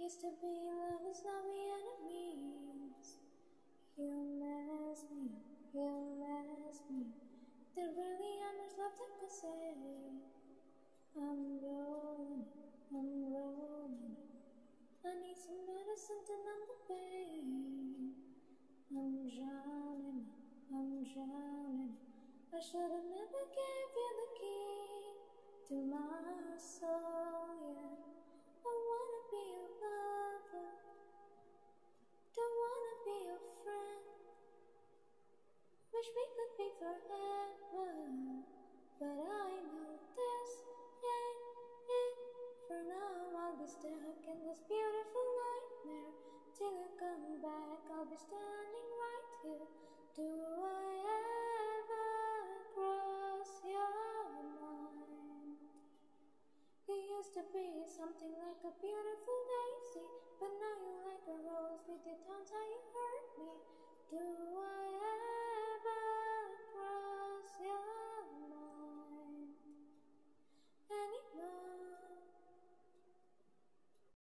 Used to be lovers, not be enemies. He'll mess me. There really ain't much left I could say. I'm rolling. I need some medicine to numb the pain. I'm drowning. I should have never gave you the key to my soul, yeah. I wanna be a lover, don't wanna be a friend. Wish we could be forever, but I know this ain't it. For now I'll be stuck in this beautiful nightmare. Till I come back, I'll be standing right here. Do I ever cross your mind? You used to be something like a beautiful daisy, but now you're like a rose.